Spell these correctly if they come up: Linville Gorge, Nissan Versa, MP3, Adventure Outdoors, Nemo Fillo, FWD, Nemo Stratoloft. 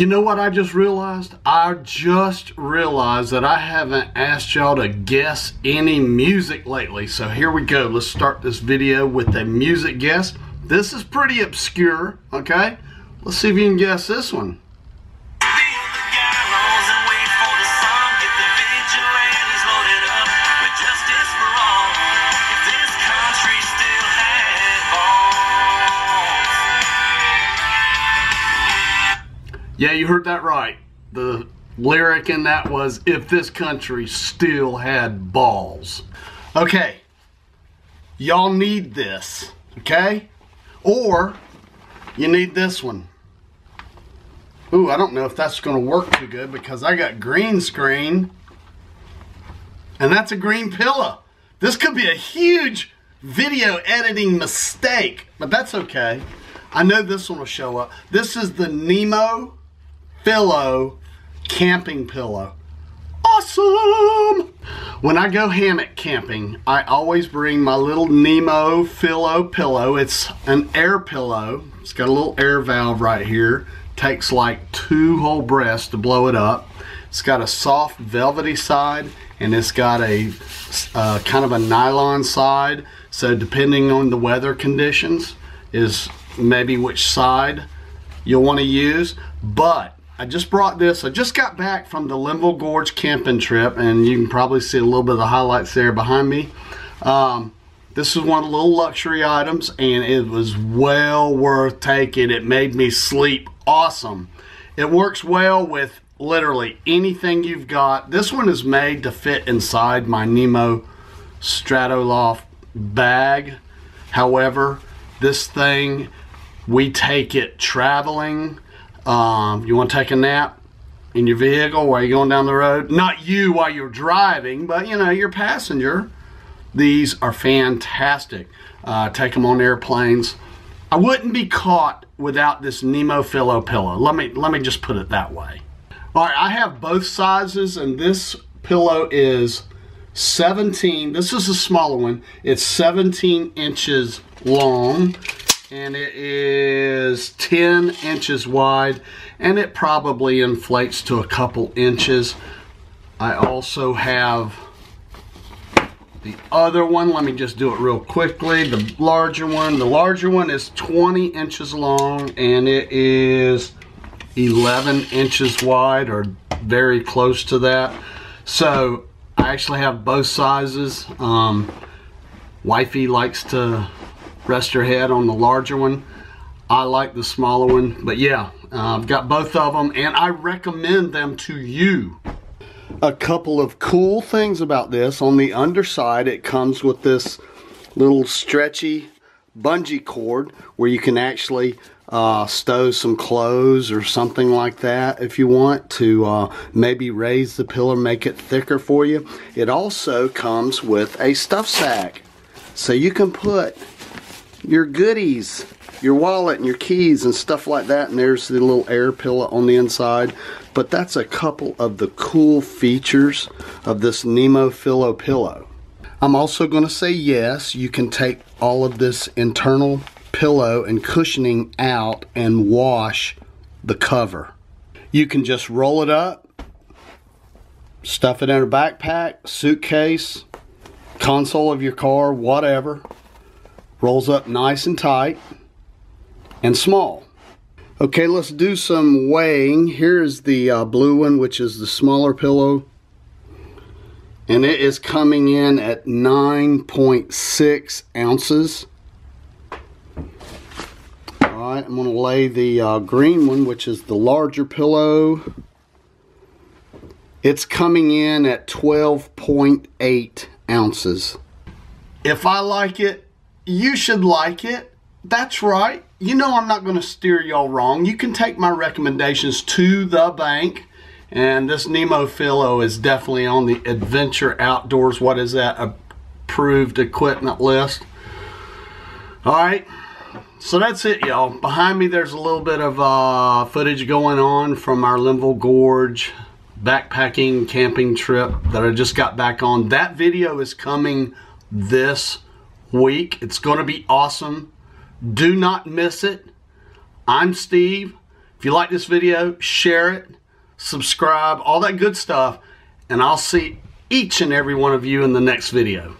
You know what I just realized? I just realized that I haven't asked y'all to guess any music lately. So here we go. Let's start this video with a music guess. This is pretty obscure, okay? Let's see if you can guess this one. Yeah, you heard that right. The lyric in that was, if this country still had balls. Okay, y'all need this, okay? Or you need this one. Ooh, I don't know if that's gonna work too good because I got green screen and that's a green pillow. This could be a huge video editing mistake, but that's okay. I know this one will show up. This is the Nemo Fillo camping pillow. Awesome! When I go hammock camping, I always bring my little Nemo Fillo pillow. It's an air pillow. It's got a little air valve right here. Takes like 2 whole breaths to blow it up. It's got a soft velvety side and it's got a kind of a nylon side. So depending on the weather conditions is maybe which side you'll want to use. But I just brought this. I just got back from the Linville Gorge camping trip, and you can probably see a little bit of the highlights there behind me. This is one of the little luxury items, and it was well worth taking. It made me sleep awesome. It works well with literally anything you've got. This one is made to fit inside my Nemo Stratoloft bag. However, this thing, we take it traveling. You want to take a nap in your vehicle while you're going down the road? Not you while you're driving, but you know, your passenger. These are fantastic. Take them on airplanes. I wouldn't be caught without this Nemo Fillo pillow. Let me just put it that way. All right, I have both sizes, and this pillow is 17. This is a smaller one. It's 17 inches long. And it is 10 inches wide, and it probably inflates to a couple inches. I also have the other one. Let me just do it real quickly. The larger one. The larger one is 20 inches long, and it is 11 inches wide, or very close to that. So I actually have both sizes. Wifey likes to rest your head on the larger one. I like the smaller one, but yeah, I've got both of them, and I recommend them to you. A couple of cool things about this: on the underside, it comes with this little stretchy bungee cord where you can actually stow some clothes or something like that if you want to maybe raise the pillow, make it thicker for you. It also comes with a stuff sack, so you can put your goodies, your wallet and your keys and stuff like that. And there's the little air pillow on the inside. But that's a couple of the cool features of this Nemo Fillo pillow. I'm also going to say yes, you can take all of this internal pillow and cushioning out and wash the cover. You can just roll it up, stuff it in a backpack, suitcase, console of your car, whatever. Rolls up nice and tight and small. Okay, let's do some weighing. Here's the blue one, which is the smaller pillow, and it is coming in at 9.6 ounces. All right, I'm going to lay the green one, which is the larger pillow. It's coming in at 12.8 ounces. If I like it, you should like it. That's right. You know I'm not going to steer y'all wrong. You can take my recommendations to the bank. And this Nemo Fillo is definitely on the Adventure Outdoors, what is that, approved equipment list. All right. So that's it, y'all. Behind me there's a little bit of footage going on from our Linville Gorge backpacking camping trip that I just got back on. That video is coming this week. It's going to be awesome. Do not miss it. I'm Steve. If you like this video, share it, subscribe, all that good stuff, and I'll see each and every one of you in the next video.